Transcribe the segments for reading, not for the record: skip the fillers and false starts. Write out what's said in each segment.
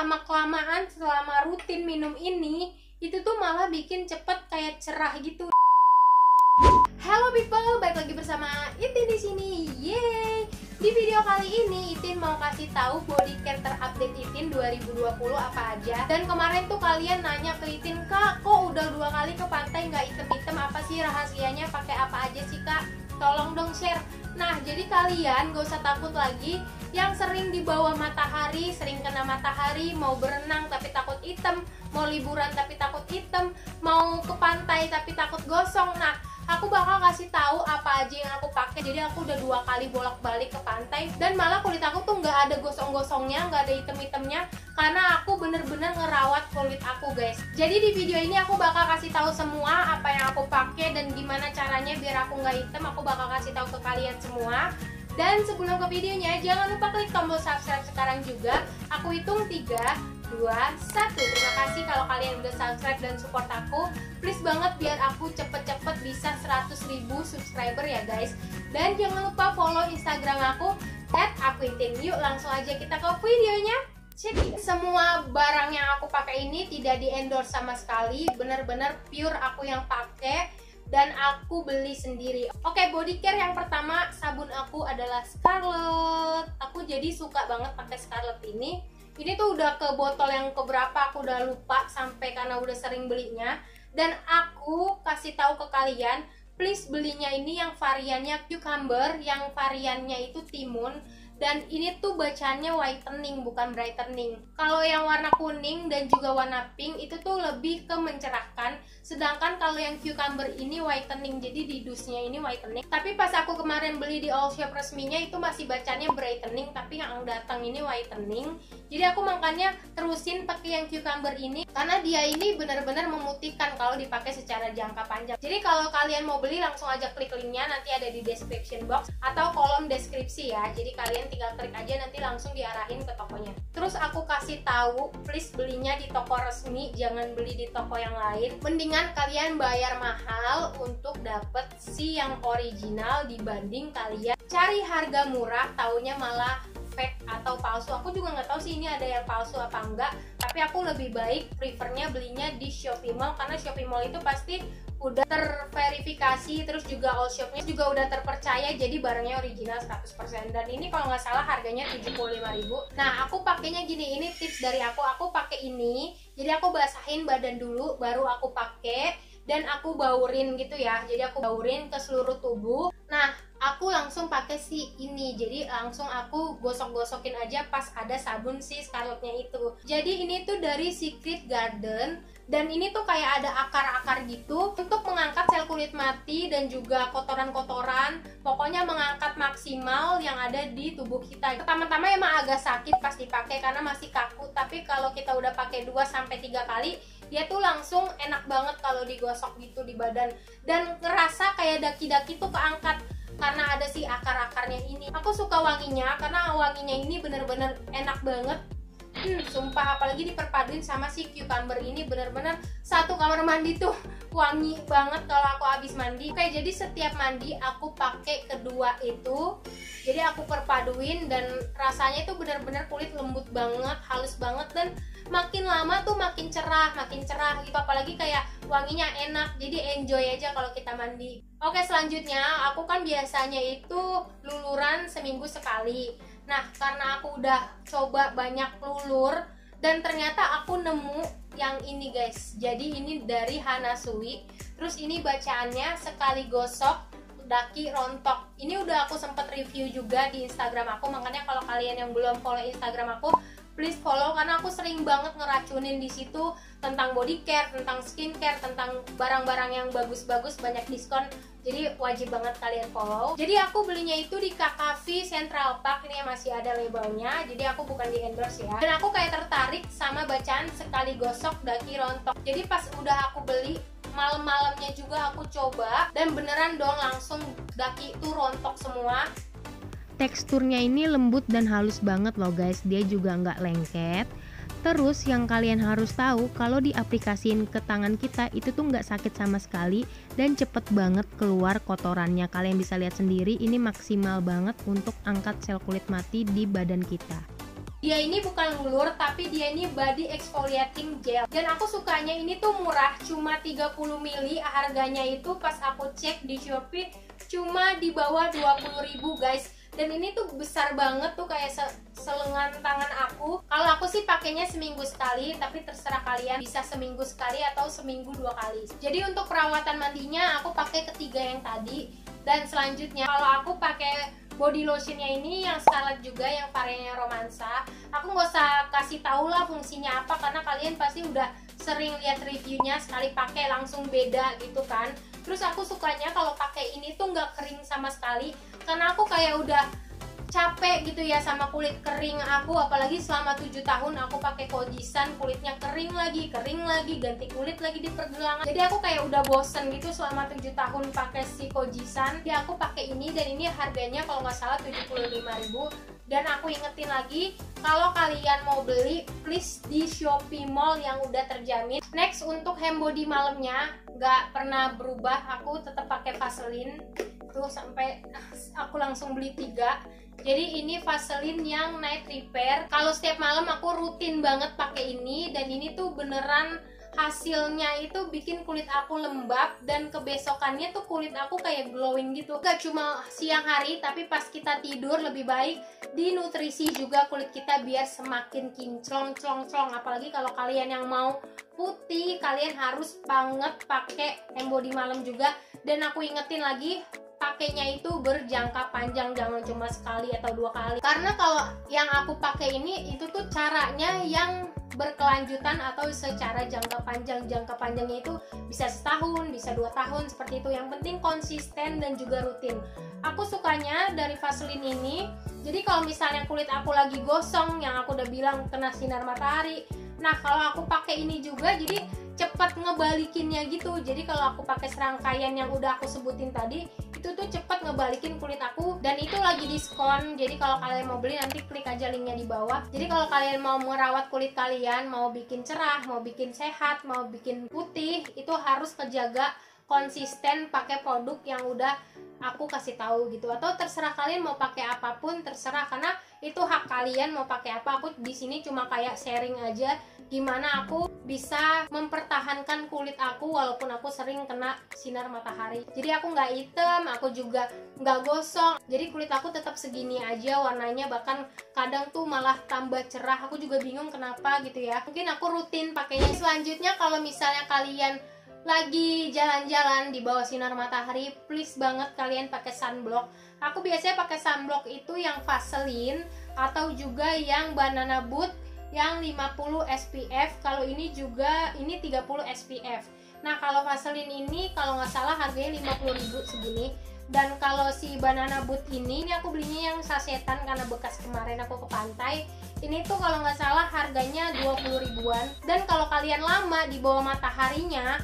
lama-kelamaan selama rutin minum ini, itu tuh malah bikin cepet kayak cerah gitu. Hello people, balik lagi bersama Itin di sini. Yeay. Di video kali ini Itin mau kasih tahu body care terupdate Itin 2020 apa aja. Dan kemarin tuh kalian nanya ke Itin, "Kak, kok udah 2 kali ke pantai nggak item-item, apa sih rahasianya, pakai apa aja sih, Kak? Tolong dong share." Nah, jadi kalian gak usah takut lagi yang sering di bawah matahari, sering kena matahari, mau berenang tapi takut item, mau liburan tapi takut item, mau ke pantai tapi takut gosong. Nah, aku bakal kasih tahu apa aja yang aku pakai. Jadi aku udah 2 kali bolak-balik ke pantai dan malah kulit aku tuh nggak ada gosong-gosongnya, nggak ada item-itemnya, karena aku bener-bener ngerawat kulit aku, guys. Jadi di video ini aku bakal kasih tahu semua apa yang aku pakai dan gimana caranya biar aku nggak item. Aku bakal kasih tahu ke kalian semua. Dan sebelum ke videonya, jangan lupa klik tombol subscribe sekarang juga. Aku hitung 3, 2, 1. Terima kasih kalau kalian udah subscribe dan support aku. Please banget biar aku cepet-cepet bisa 100.000 subscriber ya, guys. Dan jangan lupa follow Instagram aku @akuitin. Yuk langsung aja kita ke videonya. Jadi semua barang yang aku pakai ini tidak di endorse sama sekali. Bener-bener pure aku yang pakai dan aku beli sendiri. Oke, body care yang pertama sabun aku adalah Scarlett. Aku jadi suka banget pakai Scarlett ini. Ini tuh udah ke botol yang keberapa aku udah lupa, sampai karena udah sering belinya. Dan aku kasih tahu ke kalian, please belinya ini yang variannya cucumber, yang variannya itu timun. Dan ini tuh bacaannya whitening bukan brightening. Kalau yang warna kuning dan juga warna pink itu tuh lebih ke mencerahkan. Sedangkan kalau yang cucumber ini whitening, jadi di dusnya ini whitening. Tapi pas aku kemarin beli di all shop resminya itu masih bacaannya brightening, tapi yang datang ini whitening. Jadi aku makanya terusin pakai yang cucumber ini karena dia ini benar-benar memutihkan kalau dipakai secara jangka panjang. Jadi kalau kalian mau beli langsung aja klik linknya, nanti ada di description box atau kolom deskripsi ya. Jadi kalian tinggal klik aja, nanti langsung diarahin ke tokonya. Terus aku kasih tahu, please belinya di toko resmi, jangan beli di toko yang lain. Mendingan kalian bayar mahal untuk dapet si yang original dibanding kalian cari harga murah taunya malah fake atau palsu. Aku juga nggak tahu sih ini ada yang palsu apa enggak, tapi aku lebih baik prefernya belinya di Shopee Mall, karena Shopee Mall itu pasti udah terverifikasi, terus juga all shopnya juga udah terpercaya, jadi barangnya original 100%. Dan ini kalau nggak salah harganya 75.000. Nah, aku pakainya gini, ini tips dari aku pakai ini. Jadi aku basahin badan dulu baru aku pakai dan aku baurin gitu ya. Jadi aku baurin ke seluruh tubuh. Nah, aku langsung pakai si ini. Jadi langsung aku gosok-gosokin aja pas ada sabun si Scarlettnya itu. Jadi ini tuh dari Secret Garden. Dan ini tuh kayak ada akar-akar gitu untuk mengangkat sel kulit mati dan juga kotoran-kotoran. Pokoknya mengangkat maksimal yang ada di tubuh kita. Pertama-tama emang agak sakit pas dipakai karena masih kaku, tapi kalau kita udah pakai 2-3 kali, dia tuh langsung enak banget kalau digosok gitu di badan. Dan ngerasa kayak daki-daki tuh keangkat karena ada si akar-akarnya ini. Aku suka wanginya karena wanginya ini bener-bener enak banget. Sumpah, apalagi diperpaduin sama si cucumber ini, bener-bener satu kamar mandi tuh wangi banget kalau aku habis mandi. Oke, jadi setiap mandi aku pakai kedua itu. Jadi aku perpaduin dan rasanya itu bener-bener kulit lembut banget, halus banget, dan makin lama tuh makin cerah gitu. Apalagi kayak wanginya enak, jadi enjoy aja kalau kita mandi. Oke, selanjutnya aku kan biasanya itu luluran seminggu sekali. Nah, karena aku udah coba banyak lulur dan ternyata aku nemu yang ini, guys. Jadi ini dari Hanasui. Terus ini bacaannya sekali gosok daki rontok. Ini udah aku sempet review juga di Instagram aku. Makanya kalau kalian yang belum follow Instagram aku, please follow karena aku sering banget ngeracunin di situ tentang body care, tentang skincare, tentang barang-barang yang bagus-bagus, banyak diskon. Jadi wajib banget kalian follow. Jadi aku belinya itu di Kakavi Central Park. Ini masih ada labelnya, jadi aku bukan di endorse ya. Dan aku kayak tertarik sama bacaan sekali gosok daki rontok. Jadi pas udah aku beli, malam-malamnya juga aku coba. Dan beneran dong langsung daki itu rontok semua. Teksturnya ini lembut dan halus banget loh, guys. Dia juga nggak lengket. Terus yang kalian harus tahu, kalau diaplikasiin ke tangan kita itu tuh nggak sakit sama sekali dan cepet banget keluar kotorannya. Kalian bisa lihat sendiri, ini maksimal banget untuk angkat sel kulit mati di badan kita. Dia ini bukan ngelur, tapi dia ini body exfoliating gel. Dan aku sukanya ini tuh murah, cuma 30 ml. Harganya itu pas aku cek di Shopee cuma di bawah 20.000 guys. Dan ini tuh besar banget tuh, kayak selengan tangan aku. Kalau aku sih pakainya seminggu sekali, tapi terserah kalian, bisa seminggu sekali atau seminggu 2 kali. Jadi untuk perawatan mandinya aku pakai ketiga yang tadi. Dan selanjutnya kalau aku pakai body lotionnya ini yang Scarlett juga, yang variannya romansa. Aku nggak usah kasih tau lah fungsinya apa, karena kalian pasti udah sering lihat reviewnya, sekali pakai langsung beda gitu kan. Terus aku sukanya kalau pakai ini tuh nggak kering sama sekali, karena aku kayak udah capek gitu ya sama kulit kering aku. Apalagi selama 7 tahun aku pakai kojisan, kulitnya kering lagi, ganti kulit lagi di pergelangan. Jadi aku kayak udah bosen gitu selama 7 tahun pakai si kojisan. Jadi aku pakai ini, dan ini harganya kalau nggak salah 75.000. Dan aku ingetin lagi, kalau kalian mau beli, please di Shopee Mall yang udah terjamin. Next, untuk handbody malamnya nggak pernah berubah, aku tetap pakai Vaseline. Tuh sampai aku langsung beli 3. Jadi ini Vaseline yang night repair. Kalau setiap malam aku rutin banget pakai ini, dan ini tuh beneran hasilnya itu bikin kulit aku lembab, dan kebesokannya tuh kulit aku kayak glowing gitu. Gak cuma siang hari, tapi pas kita tidur lebih baik dinutrisi juga kulit kita biar semakin kinclong-clong-clong. Apalagi kalau kalian yang mau putih, kalian harus banget pakai handbody malam juga. Dan aku ingetin lagi, pakainya itu berjangka panjang, jangan cuma sekali atau 2 kali. Karena kalau yang aku pakai ini itu tuh caranya yang berkelanjutan atau secara jangka panjang. Jangka panjangnya itu bisa setahun, bisa 2 tahun, seperti itu. Yang penting konsisten dan juga rutin. Aku sukanya dari Vaseline ini, jadi kalau misalnya kulit aku lagi gosong, yang aku udah bilang kena sinar matahari, nah kalau aku pakai ini juga jadi cepat ngebalikinnya gitu. Jadi kalau aku pakai serangkaian yang udah aku sebutin tadi, itu tuh cepat ngebalikin kulit aku, dan itu lagi diskon. Jadi kalau kalian mau beli, nanti klik aja linknya di bawah. Jadi kalau kalian mau merawat kulit kalian, mau bikin cerah, mau bikin sehat, mau bikin putih, itu harus kejaga konsisten pakai produk yang udah aku kasih tahu gitu. Atau terserah kalian mau pakai apapun, terserah, karena itu hak kalian mau pakai apa. Aku di sini cuma kayak sharing aja gimana aku bisa mempertahankan kulit aku walaupun aku sering kena sinar matahari. Jadi aku nggak hitam, aku juga nggak gosong, jadi kulit aku tetap segini aja warnanya, bahkan kadang tuh malah tambah cerah. Aku juga bingung kenapa gitu ya, mungkin aku rutin pakainya. Selanjutnya kalau misalnya kalian lagi jalan-jalan di bawah sinar matahari, please banget kalian pakai sunblock. Aku biasanya pakai sunblock itu yang Vaseline atau juga yang Banana Boat yang 50 SPF. Kalau ini juga, ini 30 SPF. Nah, kalau Vaseline ini kalau nggak salah harganya 50.000 segini. Dan kalau si Banana Boat ini aku belinya yang sasetan karena bekas kemarin aku ke pantai. Ini tuh kalau nggak salah harganya 20 ribuan. Dan kalau kalian lama di bawah mataharinya,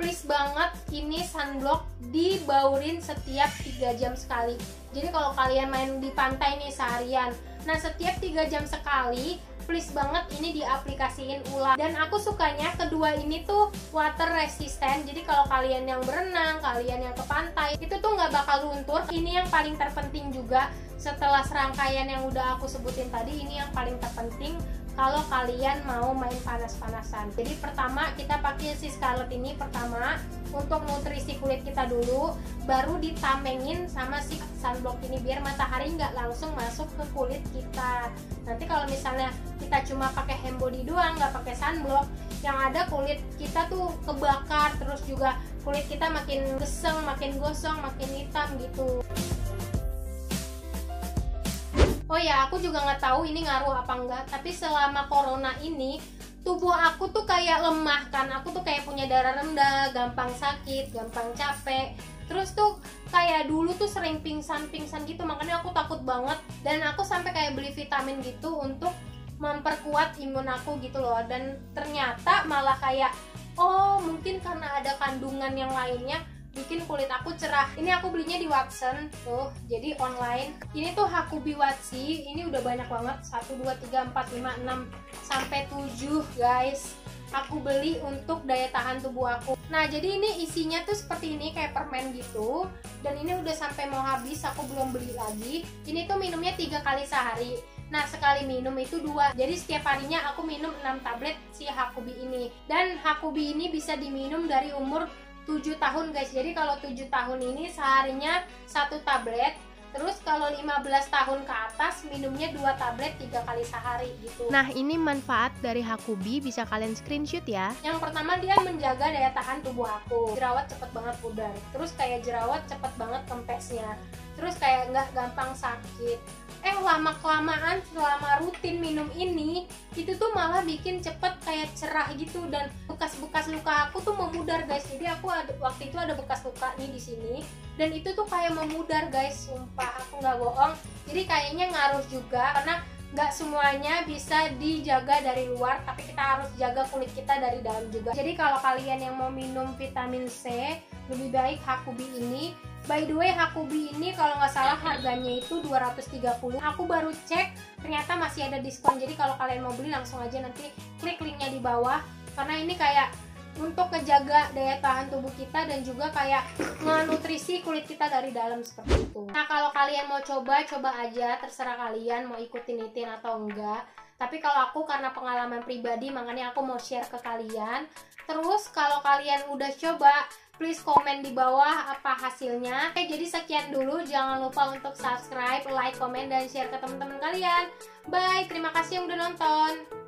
please banget ini sunblock dibaurin setiap 3 jam sekali. Jadi kalau kalian main di pantai nih seharian, nah setiap 3 jam sekali please banget ini diaplikasiin ulang. Dan aku sukanya kedua ini tuh water resistant. Jadi kalau kalian yang berenang, kalian yang ke pantai, itu tuh nggak bakal luntur. Ini yang paling terpenting juga setelah serangkaian yang udah aku sebutin tadi. Ini yang paling terpenting kalau kalian mau main panas-panasan. Jadi pertama kita pakai si Scarlett ini pertama untuk nutrisi kulit kita dulu, baru ditamengin sama si sunblock ini biar matahari nggak langsung masuk ke kulit kita. Nanti kalau misalnya kita cuma pakai handbody doang, nggak pakai sunblock, yang ada kulit kita tuh kebakar, terus juga kulit kita makin geseng, makin gosong, makin hitam gitu. Oh ya, aku juga nggak tahu ini ngaruh apa enggak, tapi selama corona ini tubuh aku tuh kayak lemah kan. Aku tuh kayak punya darah rendah, gampang sakit, gampang capek. Terus tuh kayak dulu tuh sering pingsan-pingsan gitu, makanya aku takut banget. Dan aku sampai kayak beli vitamin gitu untuk memperkuat imun aku gitu loh. Dan ternyata malah kayak, oh mungkin karena ada kandungan yang lainnya bikin kulit aku cerah. Ini aku belinya di Watsons tuh, jadi online. Ini tuh Hakubi Watsi, ini udah banyak banget, 1, 2, 3, 4, 5, 6 sampai 7 guys. Aku beli untuk daya tahan tubuh aku. Nah jadi ini isinya tuh seperti ini, kayak permen gitu. Dan ini udah sampai mau habis, aku belum beli lagi. Ini tuh minumnya 3 kali sehari. Nah, sekali minum itu 2. Jadi setiap harinya aku minum 6 tablet si Hakubi ini. Dan Hakubi ini bisa diminum dari umur 7 tahun guys. Jadi kalau 7 tahun ini seharinya 1 tablet. Terus kalau 15 tahun ke atas minumnya 2 tablet 3 kali sehari gitu. Nah, ini manfaat dari Hakubi, bisa kalian screenshot ya. Yang pertama, dia menjaga daya tahan tubuh aku. Jerawat cepet banget pudar. Terus kayak jerawat cepet banget kempesnya. Terus kayak nggak gampang sakit. Lama-kelamaan selama rutin minum ini, itu tuh malah bikin cepet kayak cerah gitu, dan bekas-bekas luka aku tuh memudar guys. Jadi aku waktu itu ada bekas luka nih di sini, dan itu tuh kayak memudar guys, sumpah aku nggak bohong. Jadi kayaknya ngaruh juga, karena nggak semuanya bisa dijaga dari luar, tapi kita harus jaga kulit kita dari dalam juga. Jadi kalau kalian yang mau minum vitamin C, lebih baik Hakubi ini. By the way, Hakubi ini kalau nggak salah harganya itu 230. Aku baru cek, ternyata masih ada diskon. Jadi kalau kalian mau beli langsung aja nanti klik linknya di bawah. Karena ini kayak untuk ngejaga daya tahan tubuh kita dan juga kayak menutrisi kulit kita dari dalam seperti itu. Nah, kalau kalian mau coba aja, terserah kalian mau ikutin atau enggak. Tapi kalau aku karena pengalaman pribadi, makanya aku mau share ke kalian. Terus kalau kalian udah coba, please komen di bawah apa hasilnya. Oke, jadi sekian dulu. Jangan lupa untuk subscribe, like, komen, dan share ke teman-teman kalian. Bye, terima kasih yang udah nonton.